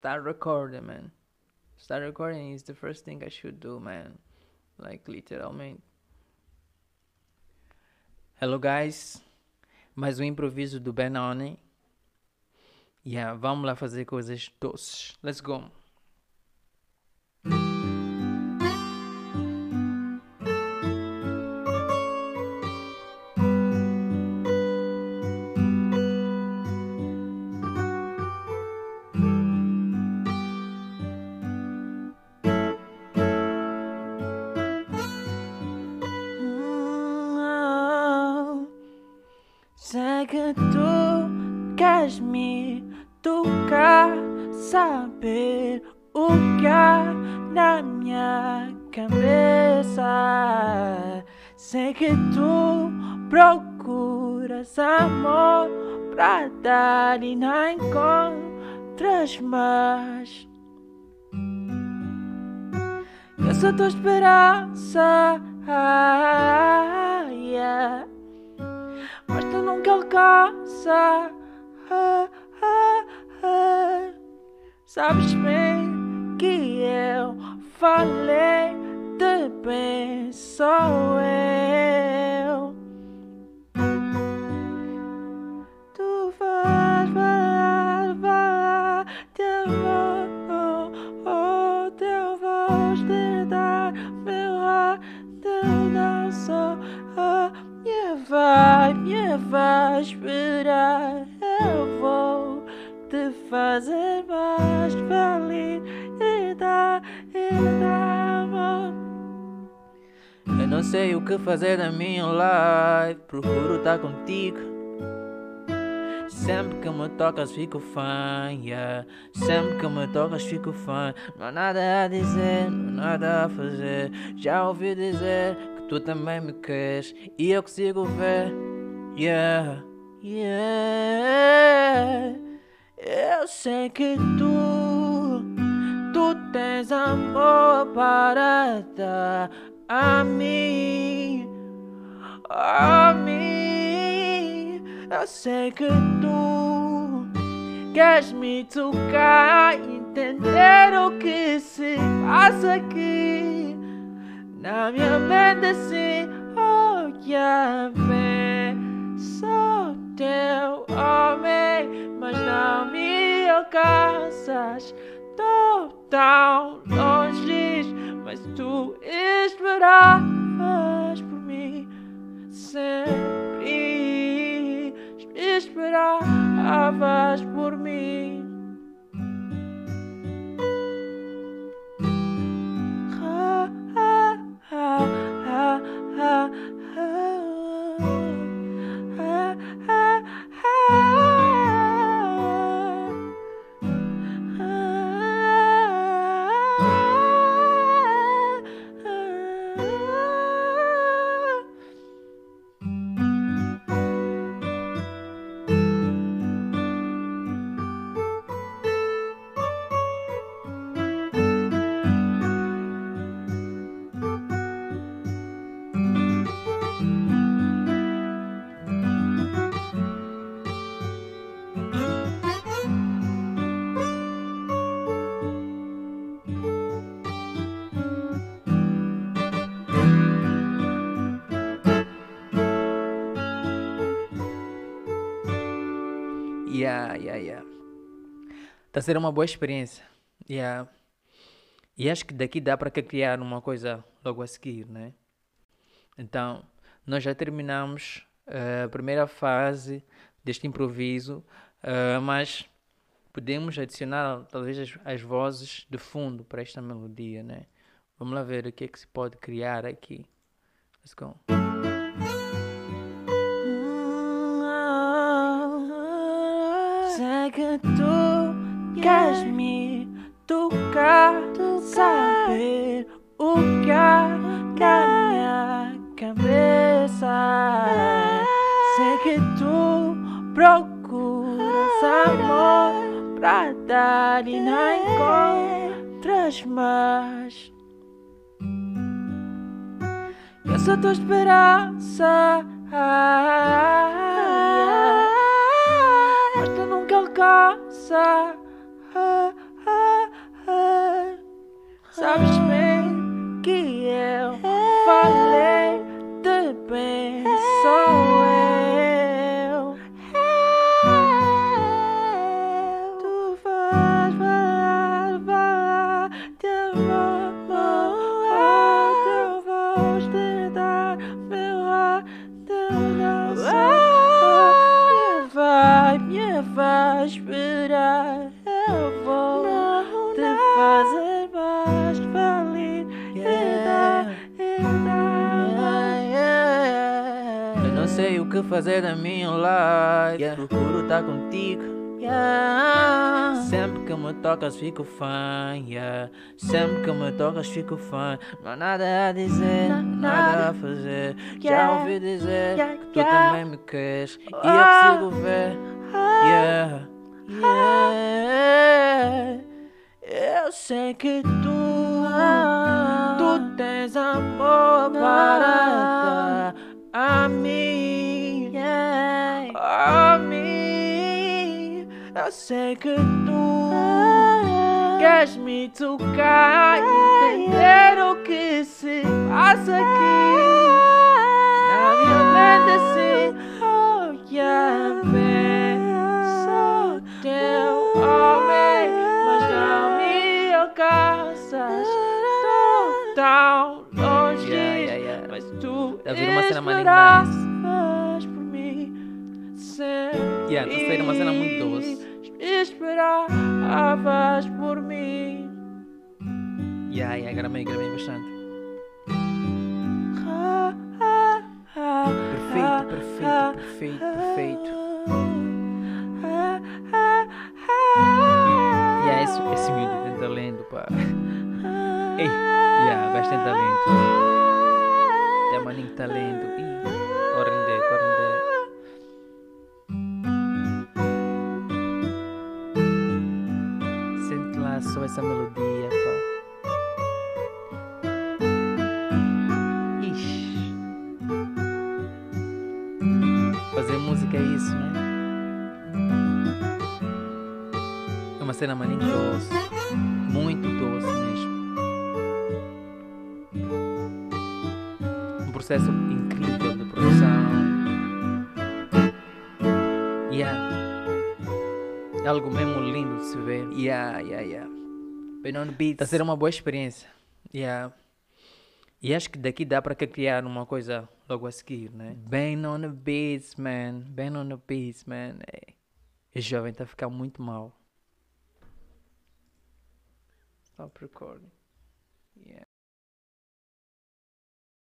Start recording, man. Start recording is the first thing I should do, man. Like, literal, man. Hello, guys. Mais improviso do Ben-Oni. Yeah, vamos lá fazer coisas doces. Let's go. Sei que tu queres me tocar, saber o que há na minha cabeça. Sei que tu procuras amor pra dar e não encontras mais. Eu sou tua esperança, yeah. Mas tu nunca alcanças, sabes bem que eu falei de bem, sou eu. Tu vais falar teu amor, teu voz te dar meu ar, teu não sou. Me vai esperar, eu vou te fazer mais feliz e dá amor. Eu não sei o que fazer na minha life, procuro estar contigo. Sempre que me tocas fico fã, yeah. Sempre que me tocas fico fã. Não há nada a dizer, não há nada a fazer. Já ouvi dizer que tu também me queres e eu consigo ver. Yeah, eu sei que tu tens amor para dar a mim. Eu sei que tu queres me tocar, entender o que se passa aqui na minha mente, assim, oh yeah, vem. Sou teu homem, mas não me alcanças. Tô tão longe, mas tu esperavas por mim. Sempre esperavas por mim. Yeah. Tá a ser uma boa experiência. Yeah. E acho que daqui dá para criar uma coisa logo a seguir, né? Então, nós já terminamos a primeira fase deste improviso, mas podemos adicionar talvez as vozes de fundo para esta melodia, né? Vamos lá ver o que é que se pode criar aqui. Let's go. Sei que tu queres me tocar, saber o que há na minha cabeça. Sei que tu procuras amor pra dar e não encontras mais. Eu sou tua esperança, mas tu nunca alcanças. Stop spinning, kill, falling, the pain so well. Too fast, the voice that I feel. Eu não sei o que fazer da minha life. Procuro estar contigo. Sempre que me tocas fico fine. Sempre que me tocas fico fine. Não há nada a dizer, nada a fazer. Já ouvi dizer que tu também me queres e eu consigo ver. Eu sei que tu tens amor para dar a mim. Eu sei que tu queres me tocar, entender o que se passa aqui na minha mente, assim. Oh yeah, baby, sou teu homem, mas não me alcanças. Tô tão longe, mas tu esperas por mim sempre. Estou a sair uma cena muito doce. Esperavas por mim. Gravei bastante. Perfeito. Esse miúdo tem talento, pá. Vais ter talento. Tem maninho talento. Corrende. Sente lá só essa melodia, pá. Fazer música é isso, né? É uma cena maninha doce, muito doce mesmo. Um processo incrível de produção. É algo mesmo lindo de se ver. Ben-Oni Beatz. Tá sendo uma boa experiência. E acho que daqui dá para criar uma coisa logo a seguir, né? Ben-Oni Beatz, man. Ben-Oni Beatz, man. Esse jovem tá ficando muito mal. Stop recording.